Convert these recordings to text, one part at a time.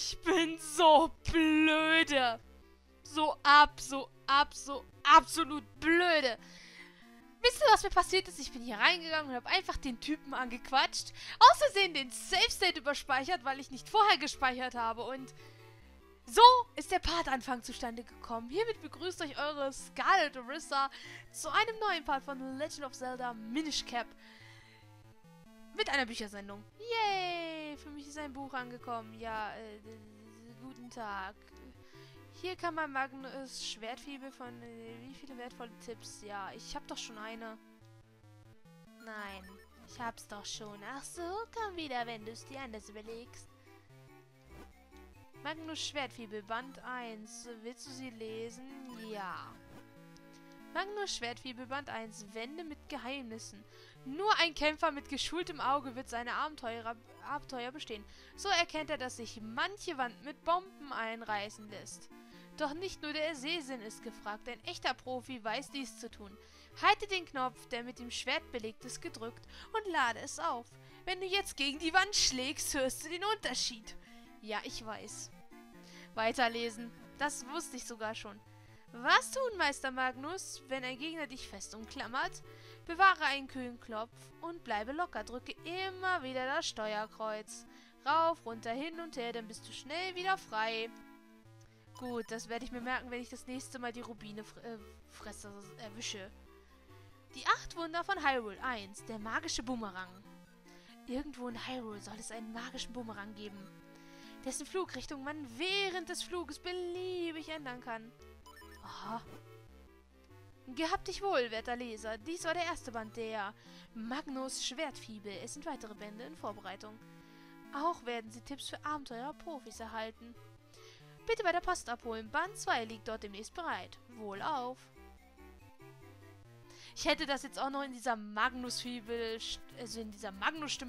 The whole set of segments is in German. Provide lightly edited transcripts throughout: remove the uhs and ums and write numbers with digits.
Ich bin so blöde. So absolut blöde. Wisst ihr, was mir passiert ist? Ich bin hier reingegangen und habe einfach den Typen angequatscht. Aus Versehen den Save State überspeichert, weil ich nicht vorher gespeichert habe. Und so ist der Part-Anfang zustande gekommen. Hiermit begrüßt euch eure ScarletArisa zu einem neuen Part von The Legend of Zelda Minish Cap. Mit einer Büchersendung. Yay! Für mich ist ein Buch angekommen. Ja, guten Tag. Hier kann man Magnus Schwertfibel von wie viele wertvolle Tipps? Ja, ich habe doch schon eine. Nein, ich hab's doch schon. Ach so, komm wieder, wenn du es dir anders überlegst. Magnus Schwertfibel, Band 1. Willst du sie lesen? Ja. Magnus Schwertfibel, Band 1. Wände mit Geheimnissen. Nur ein Kämpfer mit geschultem Auge wird seine Abenteuer bestehen. So erkennt er, dass sich manche Wand mit Bomben einreißen lässt. Doch nicht nur der Sehsinn ist gefragt, ein echter Profi weiß dies zu tun. Halte den Knopf, der mit dem Schwert belegt ist, gedrückt und lade es auf. Wenn du jetzt gegen die Wand schlägst, hörst du den Unterschied. Ja, ich weiß. Weiterlesen. Das wusste ich sogar schon. Was tun, Meister Magnus, wenn ein Gegner dich fest umklammert? Bewahre einen kühlen Kopf und bleibe locker. Drücke immer wieder das Steuerkreuz. Rauf, runter, hin und her, dann bist du schnell wieder frei. Gut, das werde ich mir merken, wenn ich das nächste Mal die Rubinefresser erwische. Die 8 Wunder von Hyrule. 1. Der magische Bumerang. Irgendwo in Hyrule soll es einen magischen Bumerang geben, dessen Flugrichtung man während des Fluges beliebig ändern kann. Aha. Gehabt dich wohl, werter Leser. Dies war der erste Band der Magnus Schwertfibel. Es sind weitere Bände in Vorbereitung. Auch werden Sie Tipps für Abenteurer-Profis erhalten. Bitte bei der Post abholen. Band 2 liegt dort demnächst bereit. Wohlauf. Ich hätte das jetzt auch noch in dieser Magnus-Stimme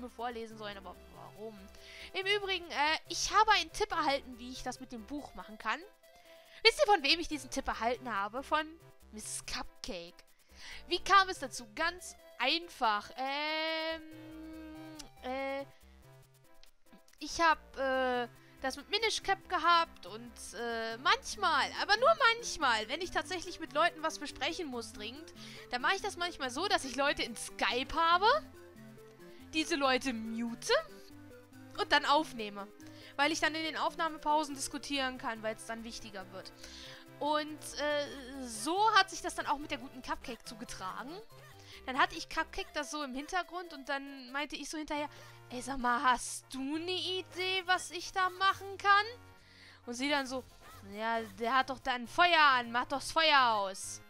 vorlesen sollen, aber warum? Im Übrigen, ich habe einen Tipp erhalten, wie ich das mit dem Buch machen kann. Wisst ihr, von wem ich diesen Tipp erhalten habe? Von Mrs. Cupcake. Wie kam es dazu? Ganz einfach. Ich habe das mit Minish Cap gehabt und manchmal, aber nur manchmal, wenn ich tatsächlich mit Leuten was besprechen muss dringend, dann mache ich das manchmal so, dass ich Leute in Skype habe, diese Leute mute und dann aufnehme. Weil ich dann in den Aufnahmepausen diskutieren kann, weil es dann wichtiger wird. Und so hat sich das dann auch mit der guten Cupcake zugetragen. Dann hatte ich Cupcake das so im Hintergrund und dann meinte ich so hinterher, ey, sag mal, hast du eine Idee, was ich da machen kann? Und sie dann so, ja, der hat doch da ein Feuer an, mach doch das Feuer aus.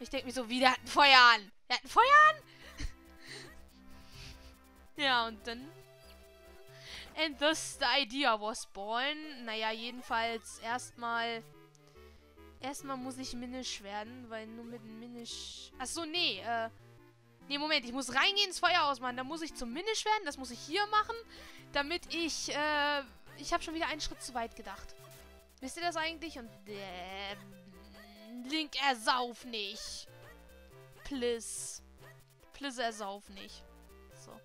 Ich denke mir so, wie, der hat ein Feuer an? Der hat ein Feuer an? Ja, und dann... And thus the idea was born. Naja, jedenfalls erstmal muss ich Minish werden, weil nur mit Minish... Achso, nee. Nee, Moment. Ich muss reingehen, ins Feuer ausmachen. Dann muss ich zum Minish werden. Das muss ich hier machen, damit ich... ich habe schon wieder einen Schritt zu weit gedacht. Wisst ihr das eigentlich? Und... Link, ersauf nicht. Please. Please, ersauf nicht. So.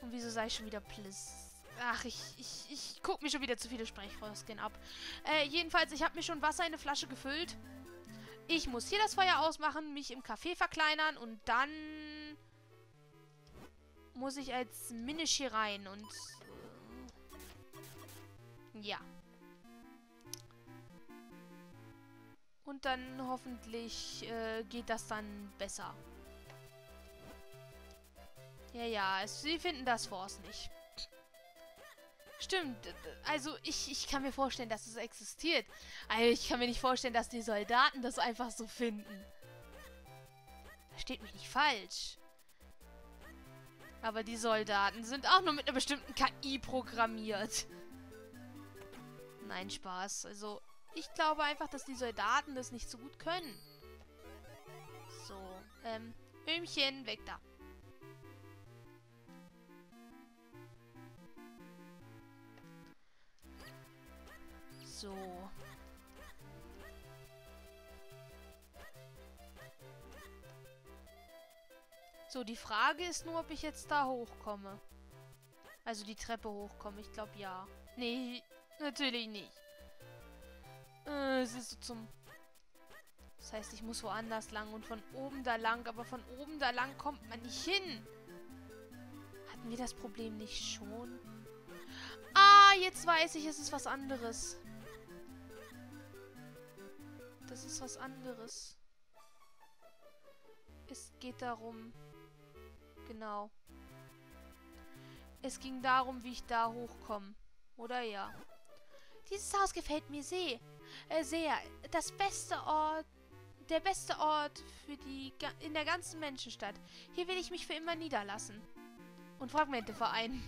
Und wieso sage ich schon wieder Pliss? Ach, ich gucke mir schon wieder zu viele Sprechfrosken ab. Jedenfalls, ich habe mir schon Wasser in eine Flasche gefüllt. Ich muss hier das Feuer ausmachen, mich im Café verkleinern und dann muss ich als Minish hier rein und... ja. Und dann hoffentlich geht das dann besser. Ja, sie finden das Force nicht. Stimmt, also ich kann mir vorstellen, dass es existiert. Also ich kann mir nicht vorstellen, dass die Soldaten das einfach so finden. Versteht mich nicht falsch. Aber die Soldaten sind auch nur mit einer bestimmten KI programmiert. Nein, Spaß. Also ich glaube einfach, dass die Soldaten das nicht so gut können. So, Öhmchen, weg da. So. So, die Frage ist nur, ob ich jetzt da hochkomme. Also die Treppe hochkommen. Ich glaube, ja. Nee, natürlich nicht. Es ist so zum... Das heißt, ich muss woanders lang und von oben da lang. Aber von oben da lang kommt man nicht hin. Hatten wir das Problem nicht schon? Ah, jetzt weiß ich, es ist was anderes. Das ist was anderes. Es geht darum... Genau. Es ging darum, wie ich da hochkomme. Oder ja. Dieses Haus gefällt mir sehr. Das beste Ort... Der beste Ort für die... in der ganzen Menschenstadt. Hier will ich mich für immer niederlassen. Und Fragmente vereinen.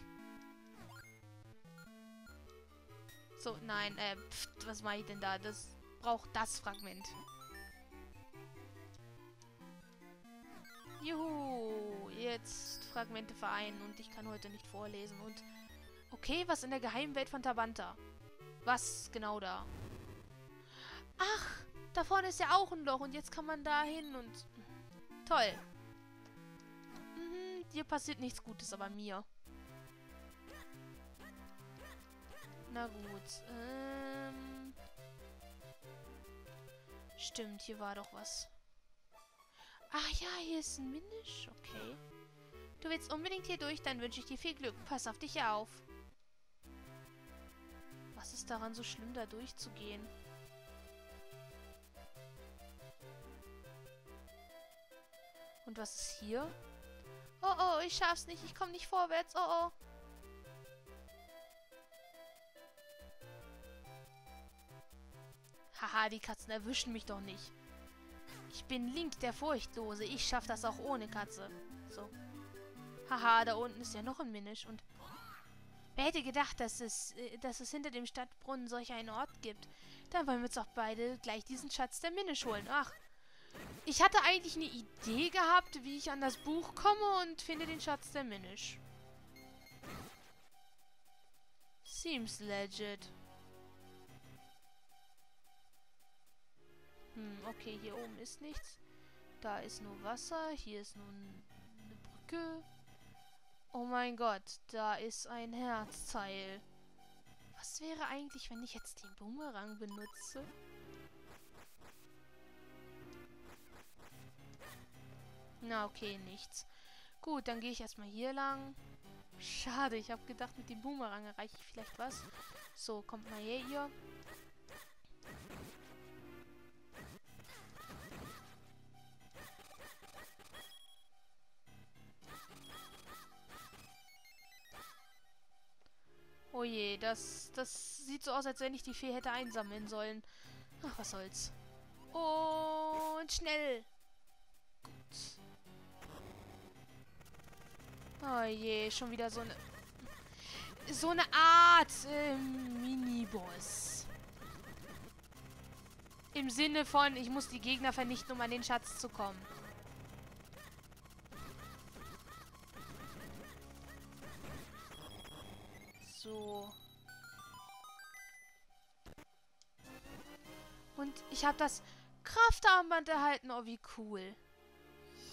So, nein, was mache ich denn da? Das braucht das Fragment. Juhu, jetzt Fragmente vereinen und ich kann heute nicht vorlesen und... Okay, was in der geheimen Welt von Tabantha? Was genau da? Ach, da vorne ist ja auch ein Loch und jetzt kann man da hin und... Toll. Mhm, dir passiert nichts Gutes, aber mir. Na gut, Stimmt, hier war doch was. Ach ja, hier ist ein Minish. Okay. Du willst unbedingt hier durch, dann wünsche ich dir viel Glück. Pass auf dich auf. Was ist daran so schlimm, da durchzugehen? Und was ist hier? Oh, oh, ich schaff's nicht. Ich komme nicht vorwärts. Oh, oh. Haha, die Katzen erwischen mich doch nicht. Ich bin Link, der Furchtlose. Ich schaff das auch ohne Katze. So. Haha, da unten ist ja noch ein Minish. Und wer hätte gedacht, dass es hinter dem Stadtbrunnen solch einen Ort gibt? Dann wollen wir uns doch beide gleich diesen Schatz der Minish holen. Ach, ich hatte eigentlich eine Idee gehabt, wie ich an das Buch komme und finde den Schatz der Minish. Seems legit. Okay, hier oben ist nichts. Da ist nur Wasser. Hier ist nur eine Brücke. Oh mein Gott, da ist ein Herzteil. Was wäre eigentlich, wenn ich jetzt den Bumerang benutze? Na, okay, nichts. Gut, dann gehe ich erstmal hier lang. Schade, ich habe gedacht, mit dem Bumerang erreiche ich vielleicht was. So, kommt mal hier. Oh je, das sieht so aus, als wenn ich die Fee hätte einsammeln sollen. Ach, was soll's. Und schnell. Gut. Oh je, schon wieder so eine... So eine Art Miniboss. Im Sinne von, ich muss die Gegner vernichten, um an den Schatz zu kommen. Und ich habe das Kraftarmband erhalten. Oh, wie cool.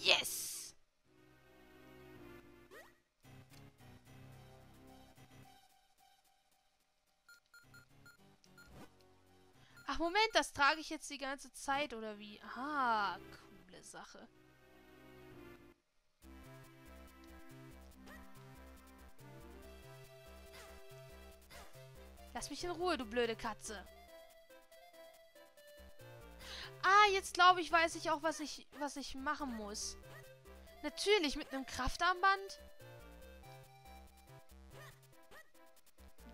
Yes! Ach, Moment, das trage ich jetzt die ganze Zeit, oder wie? Ah, coole Sache. Lass mich in Ruhe, du blöde Katze. Ah, jetzt glaube ich, weiß ich auch, was ich machen muss. Natürlich, mit einem Kraftarmband.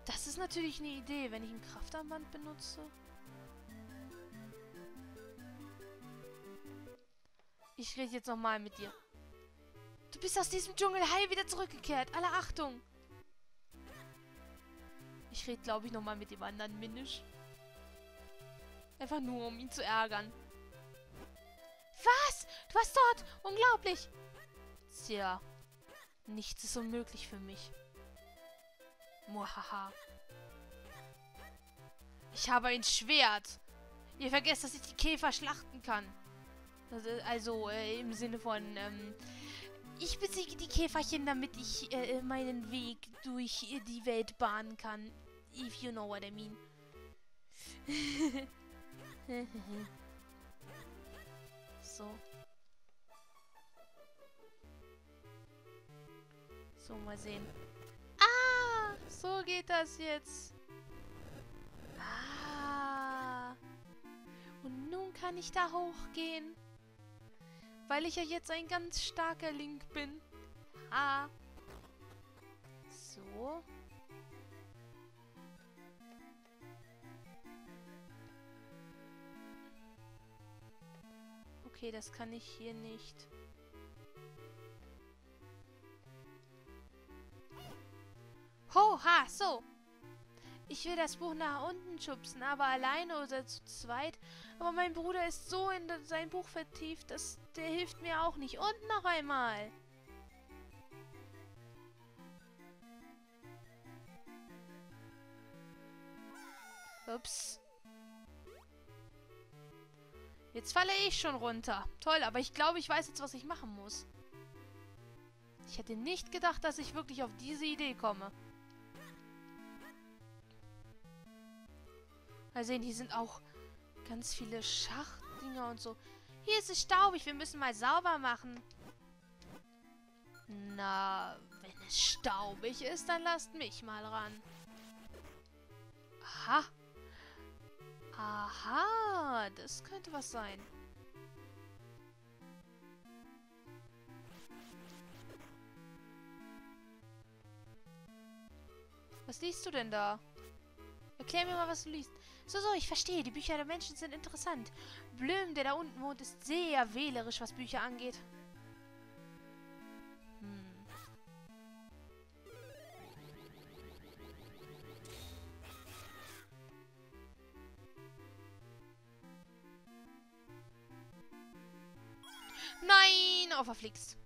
Das ist natürlich eine Idee, wenn ich ein Kraftarmband benutze. Ich rede jetzt nochmal mit dir. Du bist aus diesem Dschungel heil wieder zurückgekehrt. Alle Achtung. Ich rede, glaube ich, nochmal mit dem anderen Minish. Einfach nur, um ihn zu ärgern. Was? Du warst dort? Unglaublich! Tja, nichts ist unmöglich für mich. Muhaha. Ich habe ein Schwert. Ihr vergesst, dass ich die Käfer schlachten kann. Also im Sinne von Ich besiege die Käferchen, damit ich meinen Weg durch die Welt bahnen kann. If you know what I mean. So. So, mal sehen. Ah! So geht das jetzt. Ah! Und nun kann ich da hochgehen. Weil ich ja jetzt ein ganz starker Link bin. Ah. So. Okay, das kann ich hier nicht. Ho, ha, so. Ich will das Buch nach unten schubsen, aber alleine oder zu zweit. Aber mein Bruder ist so in sein Buch vertieft, dass der hilft mir auch nicht. Und noch einmal. Ups. Jetzt falle ich schon runter. Toll, aber ich glaube, ich weiß jetzt, was ich machen muss. Ich hätte nicht gedacht, dass ich wirklich auf diese Idee komme. Mal sehen, hier sind auch ganz viele Schachtdinger und so. Hier ist es staubig, wir müssen mal sauber machen. Na, wenn es staubig ist, dann lasst mich mal ran. Aha. Aha, das könnte was sein. Was liest du denn da? Erklär mir mal, was du liest. So, ich verstehe. Die Bücher der Menschen sind interessant. Blüm, der da unten wohnt, ist sehr wählerisch, was Bücher angeht. Nein! Oh, verflixt.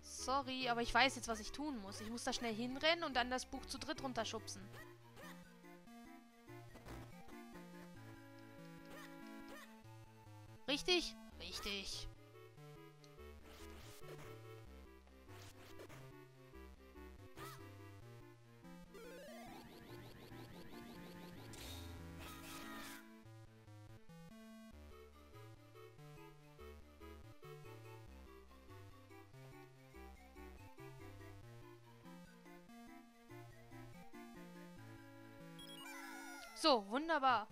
Sorry, aber ich weiß jetzt, was ich tun muss. Ich muss da schnell hinrennen und dann das Buch zu dritt runterschubsen. Richtig? Richtig. So, wunderbar.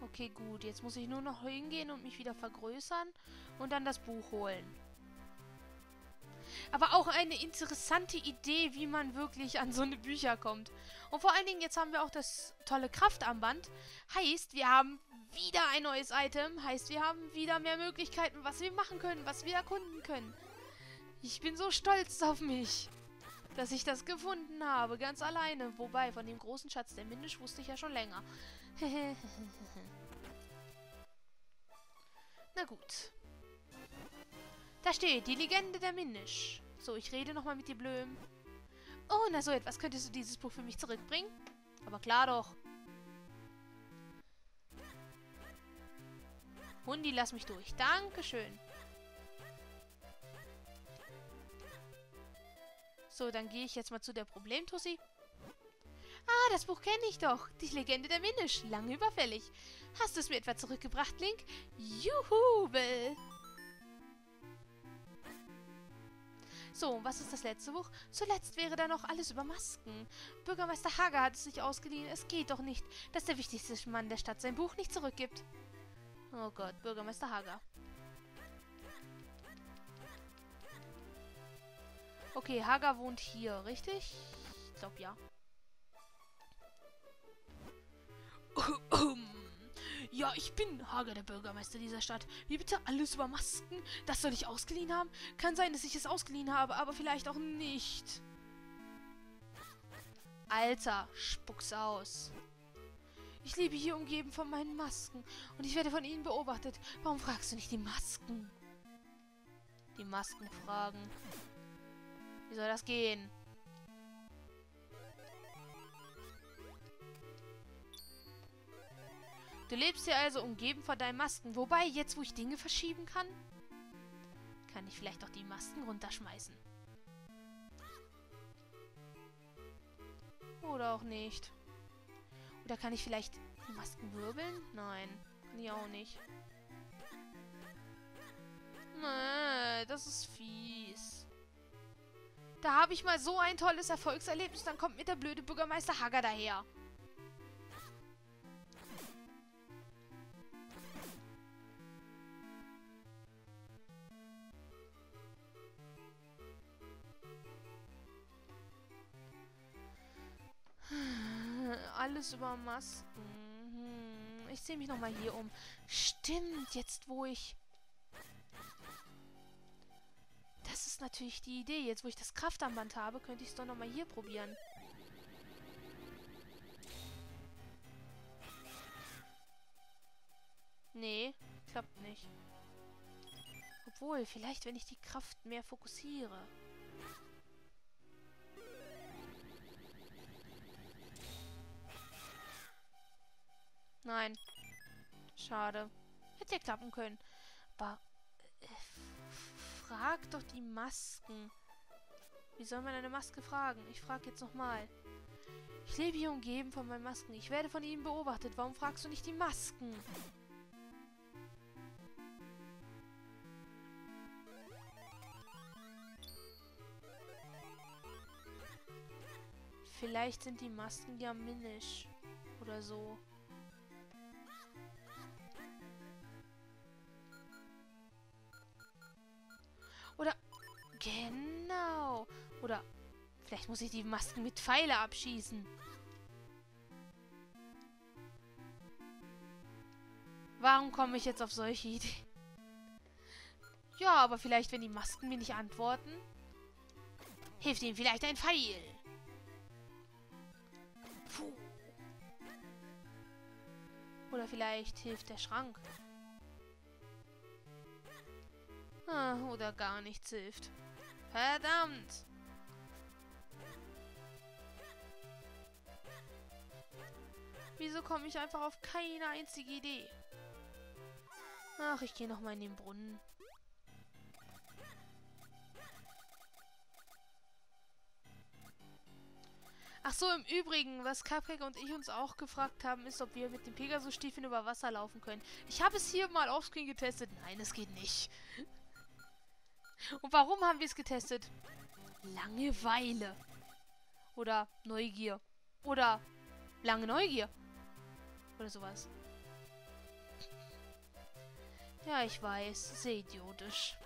Okay, gut. Jetzt muss ich nur noch hingehen und mich wieder vergrößern und dann das Buch holen. Aber auch eine interessante Idee, wie man wirklich an so eine Bücher kommt. Und vor allen Dingen, jetzt haben wir auch das tolle Kraftarmband. Heißt, wir haben wieder ein neues Item. Heißt, wir haben wieder mehr Möglichkeiten, was wir machen können, was wir erkunden können. Ich bin so stolz auf mich, dass ich das gefunden habe, ganz alleine. Wobei, von dem großen Schatz der Minish wusste ich ja schon länger. Na gut. Da steht, die Legende der Minish. So, ich rede nochmal mit dir, Blöm. Oh, na so etwas, könntest du dieses Buch für mich zurückbringen? Aber klar doch. Hundi, lass mich durch. Dankeschön. So, dann gehe ich jetzt mal zu der Problemtussi. Ah, das Buch kenne ich doch. Die Legende der Minish. Lange überfällig. Hast du es mir etwa zurückgebracht, Link? Juhubel! So, was ist das letzte Buch? Zuletzt wäre da noch alles über Masken. Bürgermeister Hager hat es sich ausgeliehen. Es geht doch nicht, dass der wichtigste Mann der Stadt sein Buch nicht zurückgibt. Oh Gott, Bürgermeister Hager. Okay, Hager wohnt hier, richtig? Ich glaube, ja. Ja, ich bin Hager, der Bürgermeister dieser Stadt. Wie bitte? Alles über Masken? Das soll ich ausgeliehen haben? Kann sein, dass ich es ausgeliehen habe, aber vielleicht auch nicht. Alter, spuck's aus. Ich lebe hier umgeben von meinen Masken und ich werde von ihnen beobachtet. Warum fragst du nicht die Masken? Die Masken fragen... Wie soll das gehen? Du lebst hier also umgeben von deinen Masten. Wobei, jetzt wo ich Dinge verschieben kann, kann ich vielleicht auch die Masten runterschmeißen. Oder auch nicht. Oder kann ich vielleicht die Masken wirbeln? Nein, kann ich auch nicht. Nee, das ist fies. Da habe ich mal so ein tolles Erfolgserlebnis, dann kommt mir der blöde Bürgermeister Hagger daher. Alles über Masken. Ich sehe mich nochmal hier um. Stimmt, jetzt wo ich... Das ist natürlich die Idee. Jetzt wo ich das Kraftarmband habe, könnte ich es doch nochmal hier probieren. Nee, klappt nicht. Obwohl, vielleicht wenn ich die Kraft mehr fokussiere. Nein. Schade. Hätte ja klappen können. Aber frag doch die Masken. Wie soll man eine Maske fragen? Ich frage jetzt nochmal. Ich lebe hier umgeben von meinen Masken. Ich werde von ihnen beobachtet. Warum fragst du nicht die Masken? Vielleicht sind die Masken ja Minish. Oder so. Oder, genau. Oder, vielleicht muss ich die Masken mit Pfeile abschießen. Warum komme ich jetzt auf solche Ideen? Ja, aber vielleicht, wenn die Masken mir nicht antworten, hilft ihnen vielleicht ein Pfeil. Puh. Oder vielleicht hilft der Schrank. Oder gar nichts hilft. Verdammt! Wieso komme ich einfach auf keine einzige Idee? Ach, ich gehe nochmal in den Brunnen. Ach so, im Übrigen, was Cupcake und ich uns auch gefragt haben, ist, ob wir mit den Pegasus-Stiefeln über Wasser laufen können. Ich habe es hier mal offscreen getestet. Nein, es geht nicht. Und warum haben wir es getestet? Langeweile. Oder Neugier. Oder lange Neugier. Oder sowas. Ja, ich weiß. Sehr idiotisch.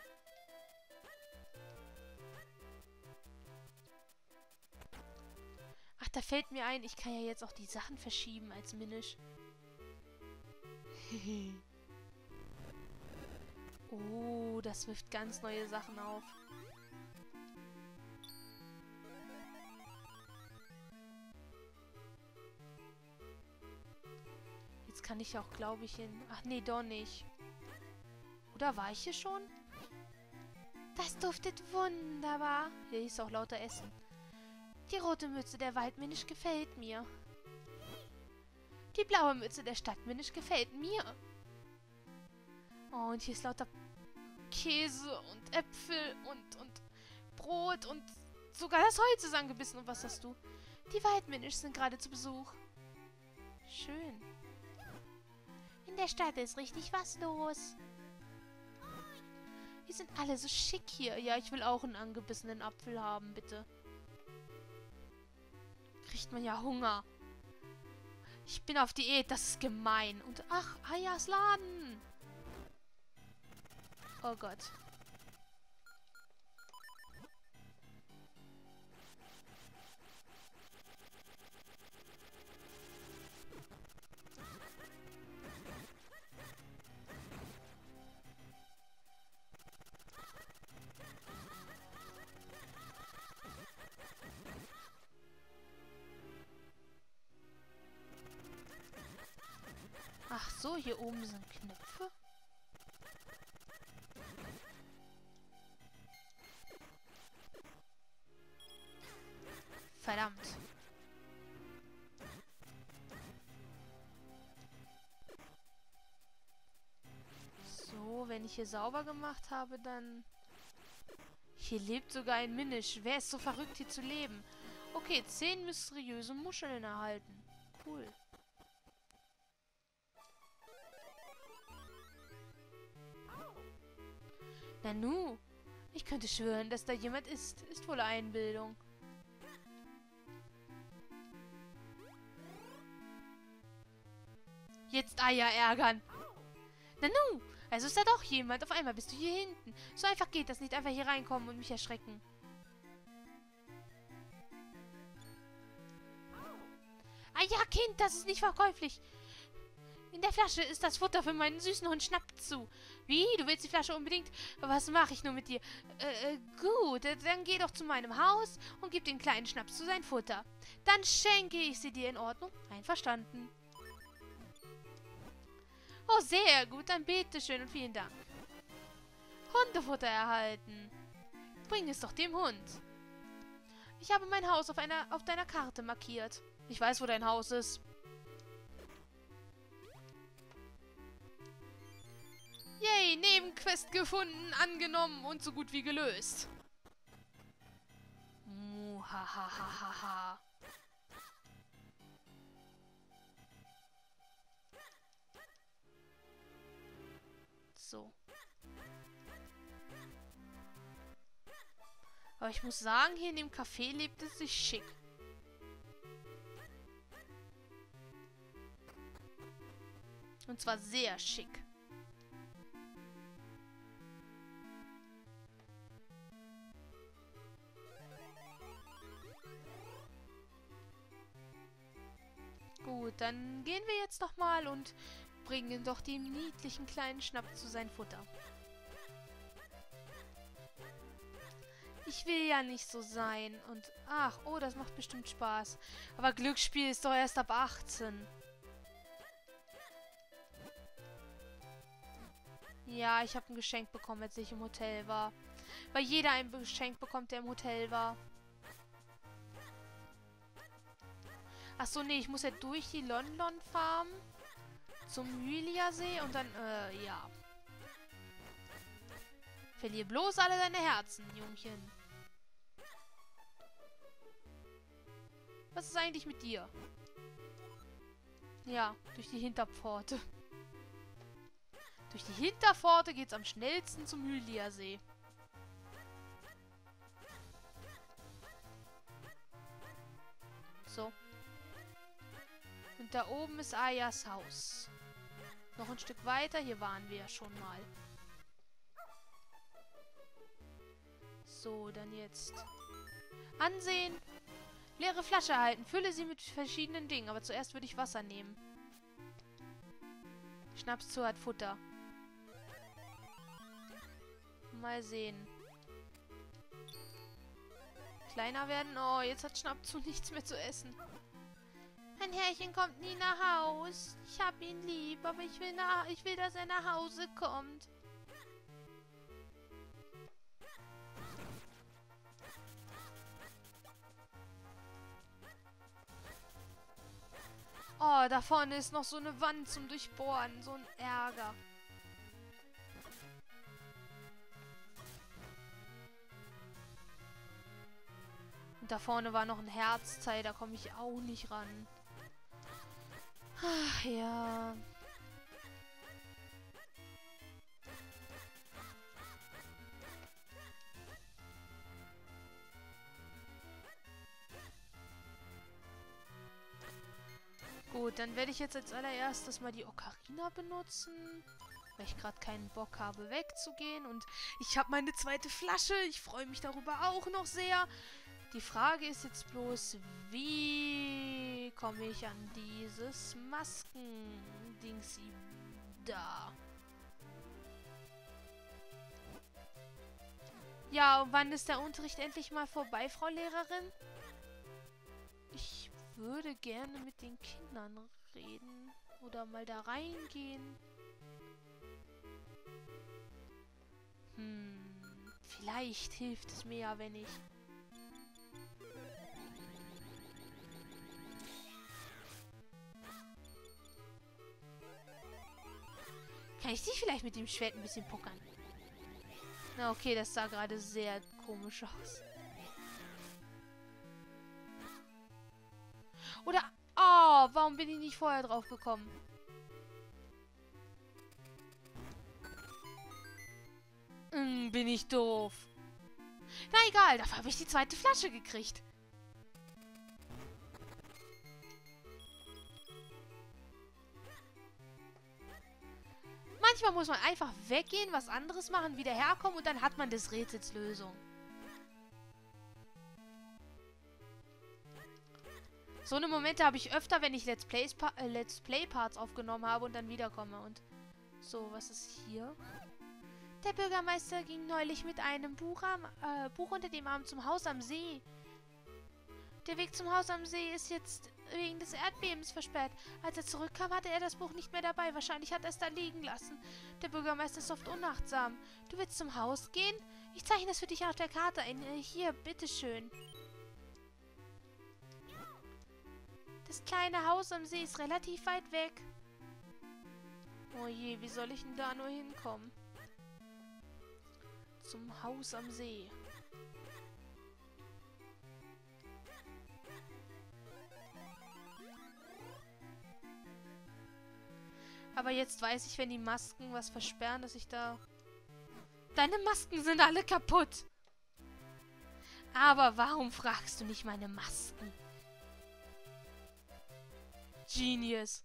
Ach, da fällt mir ein, ich kann ja jetzt auch die Sachen verschieben als Minish. Oh, das wirft ganz neue Sachen auf. Jetzt kann ich auch, glaube ich, hin... Ach nee, doch nicht. Oder war ich hier schon? Das duftet wunderbar. Hier ist auch lauter Essen. Die rote Mütze der Waldminisch gefällt mir. Die blaue Mütze der Stadtminisch gefällt mir. Oh, und hier ist lauter Käse und Äpfel und Brot und sogar das Holz ist angebissen. Und was hast du? Die Waldminisch sind gerade zu Besuch. Schön. In der Stadt ist richtig was los. Wir sind alle so schick hier. Ja, ich will auch einen angebissenen Apfel haben, bitte. Kriegt man ja Hunger. Ich bin auf Diät, das ist gemein. Und ach, Hylias Laden. Oh Gott. Ach so, hier oben sind Knöpfe. Verdammt. ich hier sauber gemacht habe, dann... Hier lebt sogar ein Minish. Wer ist so verrückt, hier zu leben? Okay, 10 mysteriöse Muscheln erhalten. Cool. Nanu, ich könnte schwören, dass da jemand ist. Ist wohl Einbildung. Jetzt Eier ärgern. Nanu, also ist da doch jemand. Auf einmal bist du hier hinten. So einfach geht das nicht. Einfach hier reinkommen und mich erschrecken. Ah ja, Kind, das ist nicht verkäuflich. In der Flasche ist das Futter für meinen süßen Hund Schnapp zu. Wie? Du willst die Flasche unbedingt? Was mache ich nur mit dir? Gut, dann geh doch zu meinem Haus und gib den kleinen Schnaps zu sein Futter. Dann schenke ich sie dir, in Ordnung? Einverstanden. Oh, sehr gut, dann bitteschön und vielen Dank. Hundefutter erhalten. Bring es doch dem Hund. Ich habe mein Haus auf deiner Karte markiert. Ich weiß, wo dein Haus ist. Yay, Nebenquest gefunden, angenommen und so gut wie gelöst. Muhahahaha. So. Aber ich muss sagen, hier in dem Café lebt es sich schick. Und zwar sehr schick. Gut, dann gehen wir jetzt noch mal und bringen doch dem niedlichen kleinen Schnapp zu sein Futter. Ich will ja nicht so sein und... Ach, oh, das macht bestimmt Spaß. Aber Glücksspiel ist doch erst ab 18. Ja, ich habe ein Geschenk bekommen, als ich im Hotel war. Weil jeder ein Geschenk bekommt, der im Hotel war. Achso, nee, ich muss ja durch die Lon-Lon Farm zum Hylia-See und dann, ja. Verlier bloß alle deine Herzen, Jungchen. Was ist eigentlich mit dir? Ja, durch die Hinterpforte. Durch die Hinterpforte geht's am schnellsten zum Hylia-See. So. Und da oben ist Ayas Haus. Noch ein Stück weiter, hier waren wir ja schon mal. So, dann jetzt. Ansehen. Leere Flasche erhalten. Fülle sie mit verschiedenen Dingen. Aber zuerst würde ich Wasser nehmen. Schnaps zu hat Futter. Mal sehen. Kleiner werden. Oh, jetzt hat Schnaps zu nichts mehr zu essen. Mein Herrchen kommt nie nach Haus. Ich hab ihn lieb, aber ich will, dass er nach Hause kommt. Oh, da vorne ist noch so eine Wand zum Durchbohren. So ein Ärger. Und da vorne war noch ein Herzteil. Da komme ich auch nicht ran. Ach, ja. Gut, dann werde ich jetzt als allererstes mal die Ocarina benutzen, weil ich gerade keinen Bock habe, wegzugehen. Und ich habe meine zweite Flasche. Ich freue mich darüber auch noch sehr. Die Frage ist jetzt bloß, wie komme ich an dieses Masken-Dings da? Ja, und wann ist der Unterricht endlich mal vorbei, Frau Lehrerin? Ich würde gerne mit den Kindern reden oder mal da reingehen. Vielleicht hilft es mir ja, wenn ich... Kann ich dich vielleicht mit dem Schwert ein bisschen pokern? Na okay, das sah gerade sehr komisch aus. Oder... Oh, warum bin ich nicht vorher drauf gekommen? Bin ich doof. Na egal, dafür habe ich die zweite Flasche gekriegt. Manchmal muss man einfach weggehen, was anderes machen, wieder herkommen und dann hat man des Rätsels Lösung. So eine Momente habe ich öfter, wenn ich Let's Play Parts aufgenommen habe und dann wiederkomme. Und so, was ist hier? Der Bürgermeister ging neulich mit einem Buch unter dem Arm zum Haus am See. Der Weg zum Haus am See ist jetzt wegen des Erdbebens versperrt. Als er zurückkam, hatte er das Buch nicht mehr dabei. Wahrscheinlich hat er es da liegen lassen. Der Bürgermeister ist oft unachtsam. Du willst zum Haus gehen? Ich zeichne das für dich auf der Karte ein. Hier, bitteschön. Das kleine Haus am See ist relativ weit weg. Oh je, wie soll ich denn da nur hinkommen? Zum Haus am See. Aber jetzt weiß ich, wenn die Masken was versperren, dass ich da... Deine Masken sind alle kaputt! Aber warum fragst du nicht meine Masken? Genius.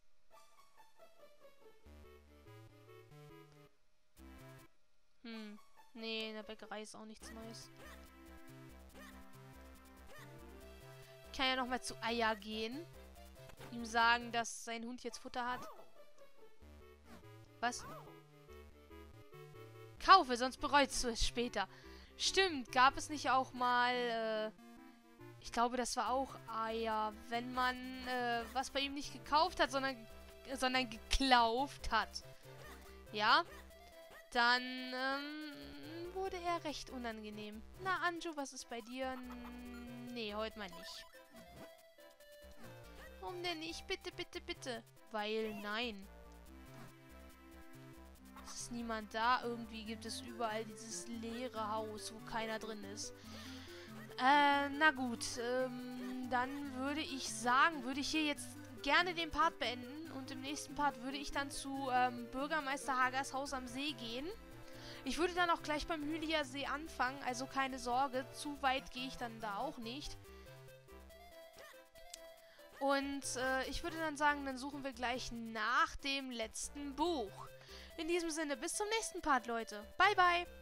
Nee, in der Bäckerei ist auch nichts Neues. Ich kann ja nochmal zu Aya gehen. Ihm sagen, dass sein Hund jetzt Futter hat. Was? Kaufe, sonst bereust du es später. Stimmt, gab es nicht auch mal... ich glaube, das war auch Aya, wenn man was bei ihm nicht gekauft hat, sondern geklauft hat. Ja? Dann wurde er recht unangenehm. Na, Anju, was ist bei dir? Nee, heute mal nicht. Warum denn nicht? Bitte, bitte, bitte. Weil nein. Es ist niemand da. Irgendwie gibt es überall dieses leere Haus, wo keiner drin ist. Na gut, dann würde ich sagen, würde ich hier jetzt gerne den Part beenden und im nächsten Part würde ich dann zu Bürgermeister Hagers Haus am See gehen. Ich würde dann auch gleich beim Hylia-See anfangen, also keine Sorge, zu weit gehe ich dann da auch nicht. Und ich würde dann sagen, dann suchen wir gleich nach dem letzten Buch. In diesem Sinne, bis zum nächsten Part, Leute. Bye, bye!